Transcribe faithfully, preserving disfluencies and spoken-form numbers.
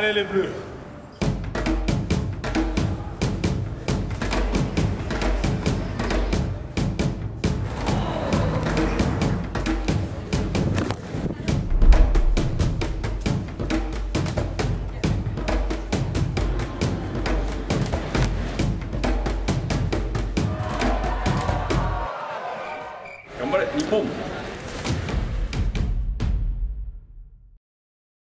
Allez les bleus. Ippon.